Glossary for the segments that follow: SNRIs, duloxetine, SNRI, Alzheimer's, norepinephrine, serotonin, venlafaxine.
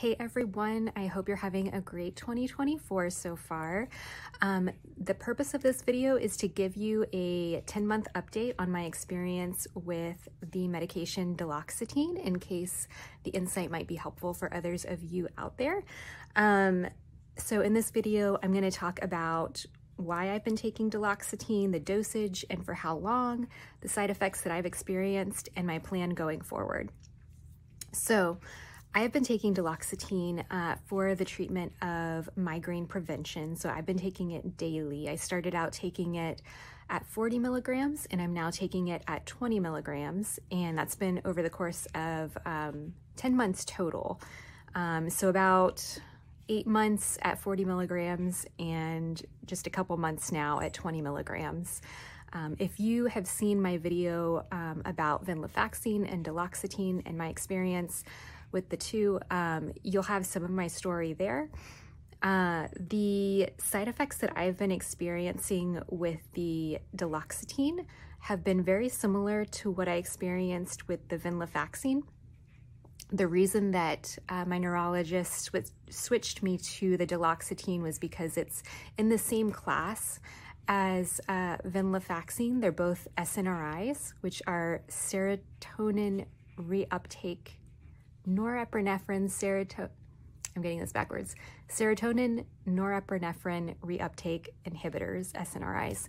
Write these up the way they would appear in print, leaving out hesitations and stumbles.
Hey everyone, I hope you're having a great 2024 so far. The purpose of this video is to give you a 10-month update on my experience with the medication duloxetine in case the insight might be helpful for others of you out there. So in this video, I'm going to talk about why I've been taking duloxetine, the dosage and for how long, the side effects that I've experienced, and my plan going forward. So I have been taking duloxetine for the treatment of migraine prevention. So I've been taking it daily. I started out taking it at 40 milligrams and I'm now taking it at 20 milligrams. And that's been over the course of 10 months total. So about 8 months at 40 milligrams and just a couple months now at 20 milligrams. If you have seen my video about venlafaxine and duloxetine and my experience with the two, you'll have some of my story there. The side effects that I've been experiencing with the duloxetine have been very similar to what I experienced with the venlafaxine. The reason that my neurologist switched me to the duloxetine was because it's in the same class as venlafaxine. They're both SNRIs, which are serotonin reuptake norepinephrine serotonin norepinephrine reuptake inhibitors, SNRIs.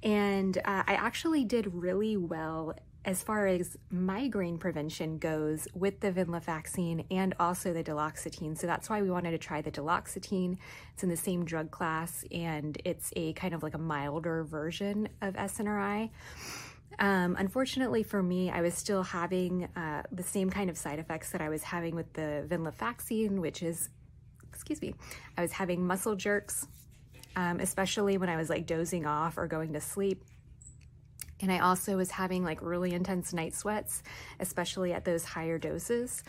And I actually did really well as far as migraine prevention goes with the venlafaxine and also the duloxetine. So that's why we wanted to try the duloxetine. It's in the same drug class and it's a kind of like a milder version of SNRI. Unfortunately for me, I was still having the same kind of side effects that I was having with the venlafaxine, which is, I was having muscle jerks, especially when I was like dozing off or going to sleep. And I also was having like really intense night sweats, especially at those higher doses.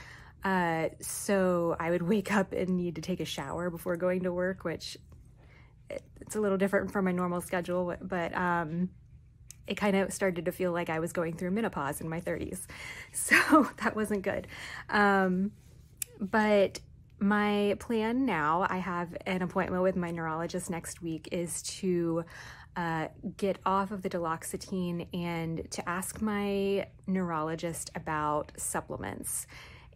So I would wake up and need to take a shower before going to work, which it's a little different from my normal schedule, but it kind of started to feel like I was going through menopause in my 30s. So that wasn't good. But my plan now, I have an appointment with my neurologist next week, is to get off of the duloxetine and to ask my neurologist about supplements.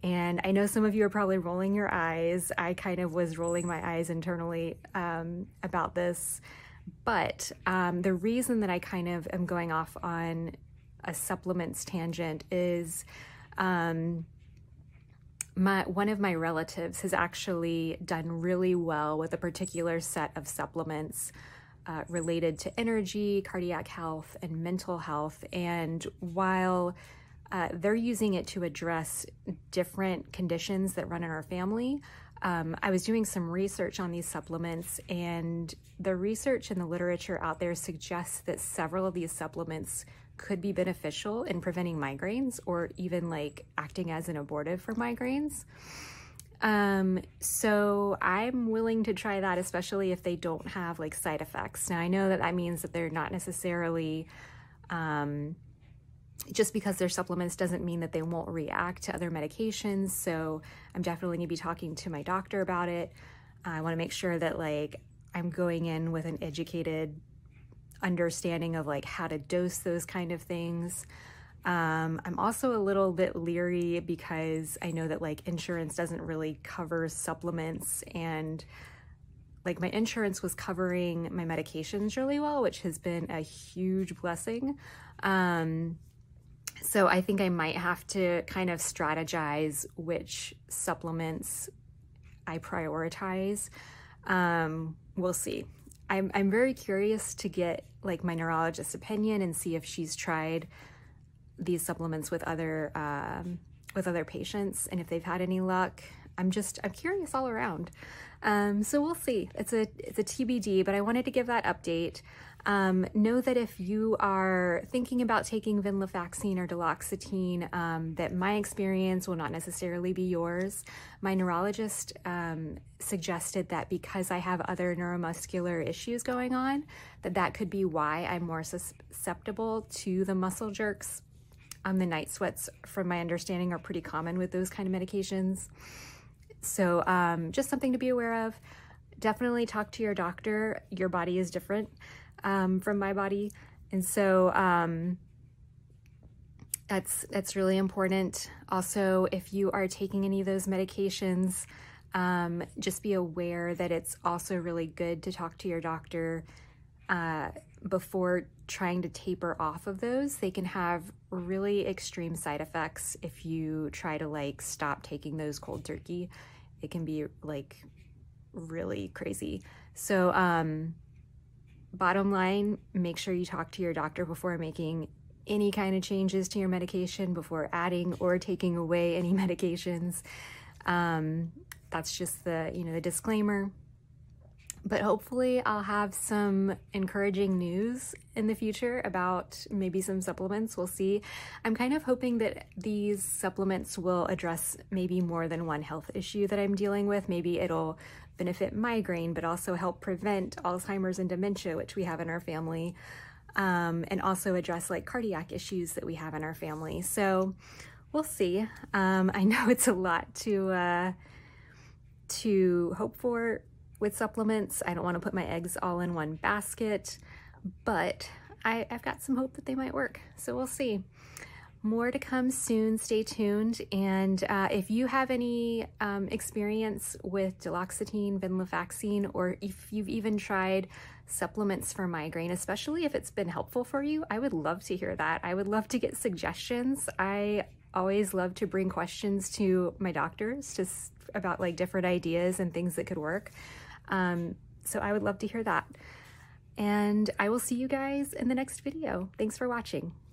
And I know some of you are probably rolling your eyes. I kind of was rolling my eyes internally about this. But the reason that I kind of am going off on a supplements tangent is one of my relatives has actually done really well with a particular set of supplements related to energy, cardiac health, and mental health. And while they're using it to address different conditions that run in our family, I was doing some research on these supplements, and the research and the literature out there suggests that several of these supplements could be beneficial in preventing migraines or even like acting as an abortive for migraines. So I'm willing to try that, especially if they don't have like side effects. Now I know that that means that they're not necessarily, just because they're supplements doesn't mean that they won't react to other medications. So I'm definitely going to be talking to my doctor about it. I want to make sure that like I'm going in with an educated understanding of like how to dose those kind of things. I'm also a little bit leery because I know that like insurance doesn't really cover supplements, and like my insurance was covering my medications really well, which has been a huge blessing. So I think I might have to kind of strategize which supplements I prioritize. We'll see. I'm very curious to get like my neurologist's opinion and see if she's tried these supplements with other patients and if they've had any luck. I'm curious all around. So we'll see. It's a TBD, but I wanted to give that update. Know that if you are thinking about taking venlafaxine or duloxetine, that my experience will not necessarily be yours. My neurologist suggested that because I have other neuromuscular issues going on, that could be why I'm more susceptible to the muscle jerks. The night sweats, from my understanding, are pretty common with those kind of medications. So just something to be aware of. Definitely talk to your doctor. Your body is different from my body. And so that's really important. Also, if you are taking any of those medications, just be aware that it's also really good to talk to your doctor before trying to taper off of those. They can have really extreme side effects if you try to like stop taking those cold turkey. It can be like really crazy. So bottom line, make sure you talk to your doctor before making any kind of changes to your medication, before adding or taking away any medications. That's just the, you know, the disclaimer. But hopefully I'll have some encouraging news in the future about maybe some supplements. We'll see. I'm kind of hoping that these supplements will address maybe more than one health issue that I'm dealing with. Maybe it'll benefit migraine, but also help prevent Alzheimer's and dementia, which we have in our family, and also address like cardiac issues that we have in our family. So we'll see. I know it's a lot to hope for with supplements. I don't want to put my eggs all in one basket, but I've got some hope that they might work. So we'll see. More to come soon. Stay tuned. And if you have any experience with duloxetine, venlafaxine, or if you've even tried supplements for migraine, especially if it's been helpful for you, I would love to hear that. I would love to get suggestions. I always love to bring questions to my doctors just about like different ideas and things that could work. So I would love to hear that. And I will see you guys in the next video. Thanks for watching.